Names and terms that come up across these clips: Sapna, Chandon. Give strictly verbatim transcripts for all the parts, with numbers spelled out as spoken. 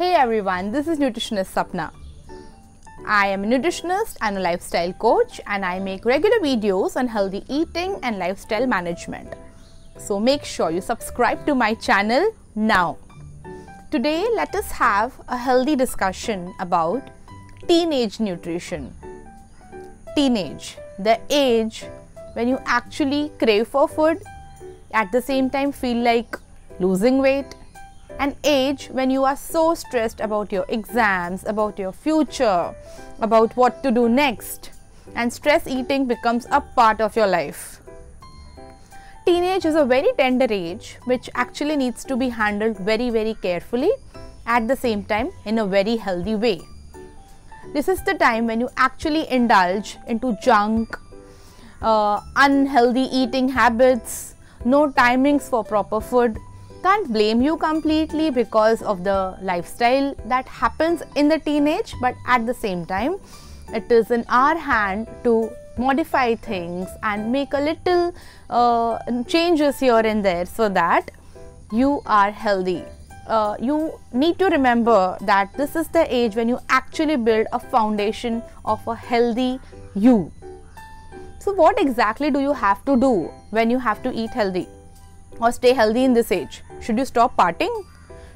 Hey everyone, this is nutritionist Sapna. I am a nutritionist and a lifestyle coach, and I make regular videos on healthy eating and lifestyle management. So make sure you subscribe to my channel now. Today, let us have a healthy discussion about teenage nutrition. Teenage, the age when you actually crave for food, at the same time feel like losing weight, an age when you are so stressed about your exams, about your future, about what to do next, and stress eating becomes a part of your life. Teenage is a very tender age which actually needs to be handled very very carefully, at the same time in a very healthy way. This is the time when you actually indulge into junk, uh, unhealthy eating habits, no timings for proper food. Can't blame you completely because of the lifestyle that happens in the teenage, but at the same time it is in our hand to modify things and make a little uh, changes here and there so that you are healthy. Uh, you need to remember that this is the age when you actually build a foundation of a healthy you. So what exactly do you have to do when you have to eat healthy or stay healthy in this age? Should you stop partying?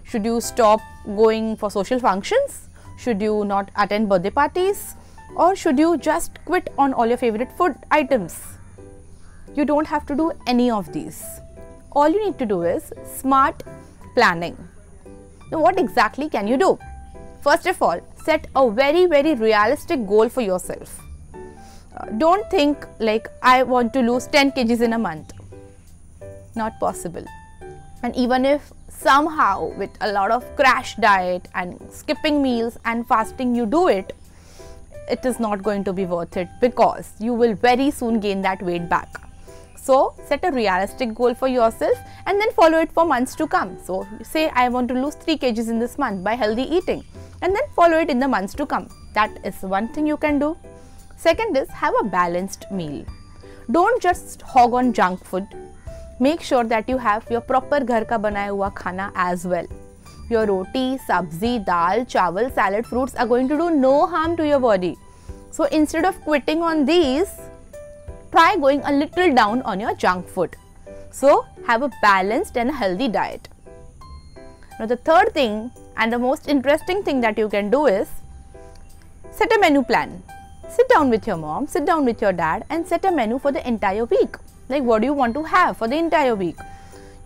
Should you stop going for social functions? Should you not attend birthday parties? Or should you just quit on all your favorite food items? You don't have to do any of these. All you need to do is smart planning. Now, what exactly can you do? First of all, set a very, very realistic goal for yourself. Uh, don't think like, I want to lose ten kgs in a month. Not possible. And even if somehow with a lot of crash diet and skipping meals and fasting you do it, it is not going to be worth it because you will very soon gain that weight back. So set a realistic goal for yourself and then follow it for months to come. So say I want to lose three kgs in this month by healthy eating, and then follow it in the months to come. That is one thing you can do. Second is, have a balanced meal. Don't just hog on junk food. Make sure that you have your proper घर का बनाया हुआ खाना as well. Your roti, sabzi, dal, chawal, salad, fruits are going to do no harm to your body. So instead of quitting on these, try going a little down on your junk food. So have a balanced and healthy diet. Now the third thing and the most interesting thing that you can do is set a menu plan. Sit down with your mom, sit down with your dad and set a menu for the entire week. Like, what do you want to have for the entire week?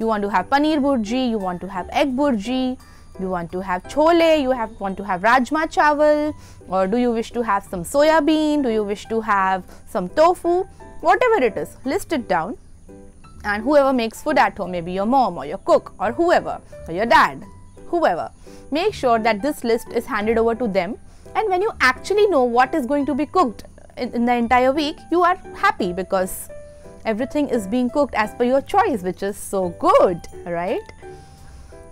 You want to have paneer burji, you want to have egg burji, you want to have chole, you have, want to have rajma chawal, or do you wish to have some soya bean, do you wish to have some tofu? Whatever it is, list it down, and whoever makes food at home, maybe your mom or your cook or whoever, or your dad, whoever, make sure that this list is handed over to them, and when you actually know what is going to be cooked in, in the entire week, you are happy because everything is being cooked as per your choice, which is so good, right?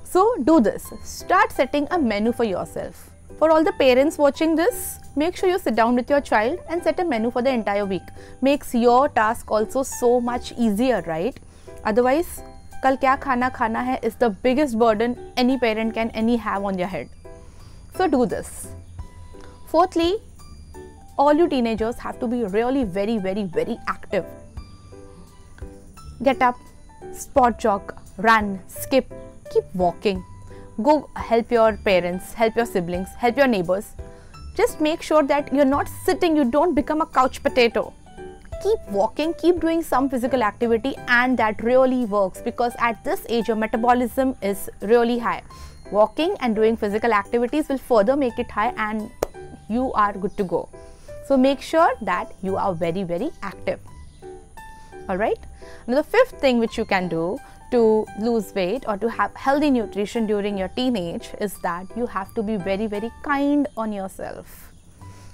So do this. Start setting a menu for yourself. For all the parents watching this, make sure you sit down with your child and set a menu for the entire week. Makes your task also so much easier, right? Otherwise, kal kya khana khana hai is the biggest burden any parent can any have on their head. So do this. Fourthly, all you teenagers have to be really very, very, very active. Get up, spot jog, run, skip, keep walking. Go help your parents, help your siblings, help your neighbors. Just make sure that you're not sitting, you don't become a couch potato. Keep walking, keep doing some physical activity, and that really works because at this age your metabolism is really high. Walking and doing physical activities will further make it high and you are good to go. So make sure that you are very, very active. Alright. Now the fifth thing which you can do to lose weight or to have healthy nutrition during your teenage is that you have to be very very kind on yourself.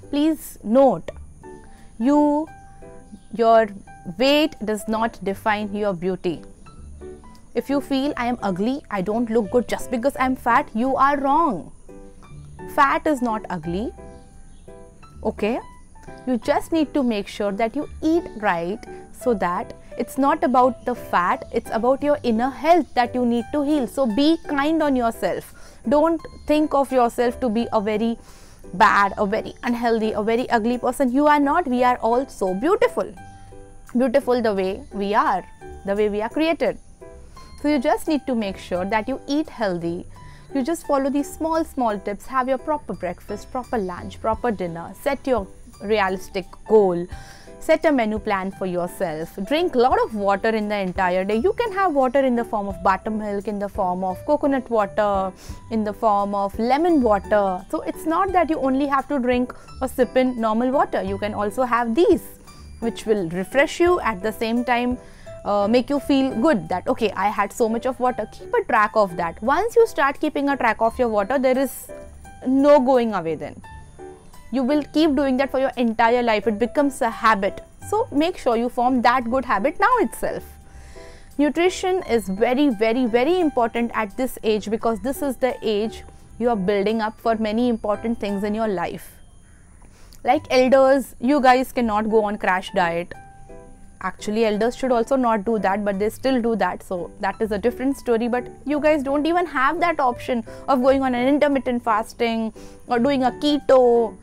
Please note, you, your weight does not define your beauty. If you feel I am ugly, I don't look good just because I am fat, you are wrong. Fat is not ugly, okay? You just need to make sure that you eat right so that it's not about the fat, it's about your inner health that you need to heal. So be kind on yourself. Don't think of yourself to be a very bad, a very unhealthy, a very ugly person. You are not. We are all so beautiful. Beautiful the way we are, the way we are created. So you just need to make sure that you eat healthy. You just follow these small, small tips. Have your proper breakfast, proper lunch, proper dinner. Set your realistic goal. Set a menu plan for yourself. Drink a lot of water in the entire day. You can have water in the form of buttermilk, in the form of coconut water, in the form of lemon water. So it's not that you only have to drink or sip in normal water. You can also have these, which will refresh you at the same time. Uh, make you feel good that okay, I had so much of water. Keep a track of that. Once you start keeping a track of your water, there is no going away then. You will keep doing that for your entire life. It becomes a habit. So make sure you form that good habit now itself. Nutrition is very, very, very important at this age, because this is the age you are building up for many important things in your life. Like elders, you guys cannot go on crash diet. Actually, elders should also not do that, but they still do that. So that is a different story. But you guys don't even have that option of going on an intermittent fasting or doing a keto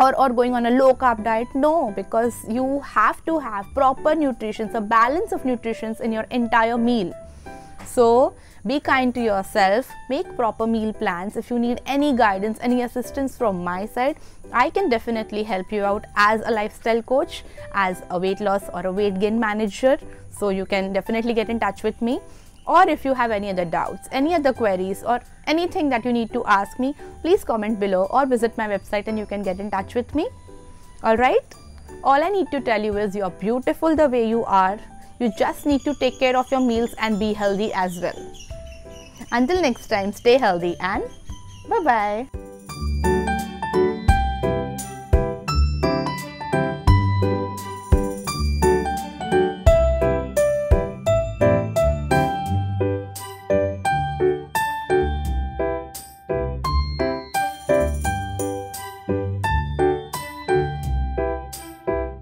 or, or going on a low carb diet. No, because you have to have proper nutrition, a balance of nutrition in your entire meal. So be kind to yourself, make proper meal plans. If you need any guidance, any assistance from my side, I can definitely help you out as a lifestyle coach, as a weight loss or a weight gain manager. So you can definitely get in touch with me. Or if you have any other doubts, any other queries or anything that you need to ask me, please comment below or visit my website and you can get in touch with me. All right. All I need to tell you is you are beautiful the way you are. You just need to take care of your meals and be healthy as well. Until next time, stay healthy and bye-bye.